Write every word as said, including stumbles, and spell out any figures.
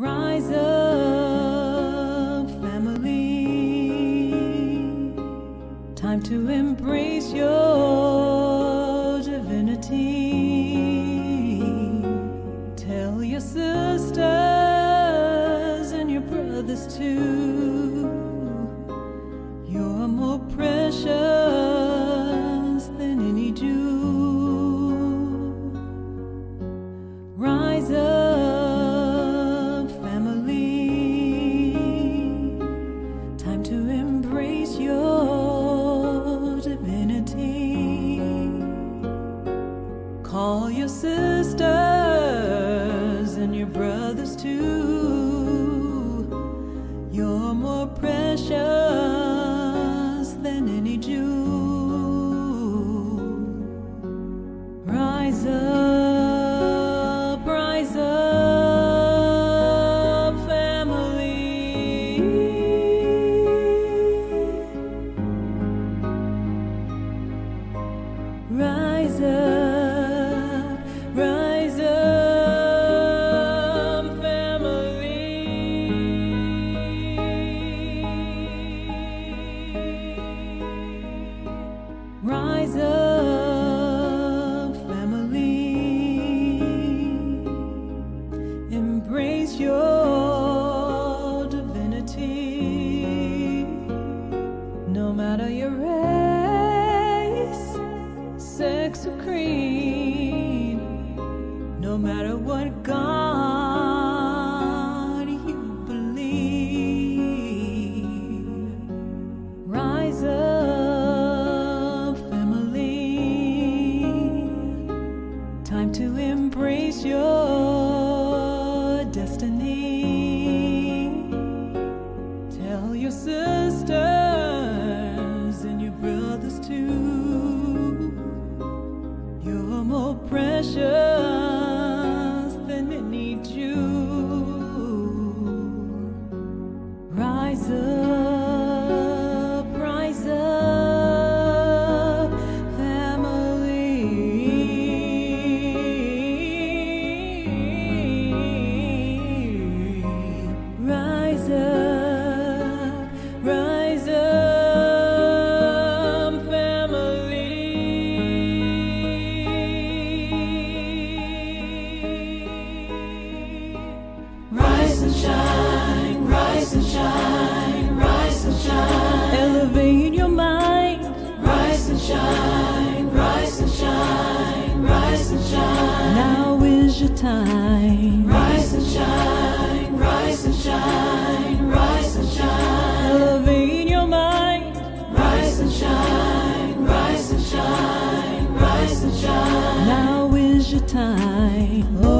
Rise up, family. Time to embrace your divinity. Tell your sisters and your brothers too, you're more precious than any dew. Rise up, all your sisters and your brothers too, you're more precious than any Jew. Rise up, rise up, family. Rise up. Rise up, family. Rise up, family. Embrace your divinity. No matter your race, sex or creed, no matter what God you believe, rise up, family. Time to embrace your destiny. Tell your sisters and your brothers too, you're more precious. Rise up, rise up, family. Rise up, rise up, family. Rise and shine. Rise and shine, rise and shine. Elevate your mind. Rise and shine, rise and shine, rise and shine. Now is your time. Rise and shine, rise and shine, rise and shine. Elevate your mind. Rise and shine, rise and shine, rise and shine. Now is your time. Oh.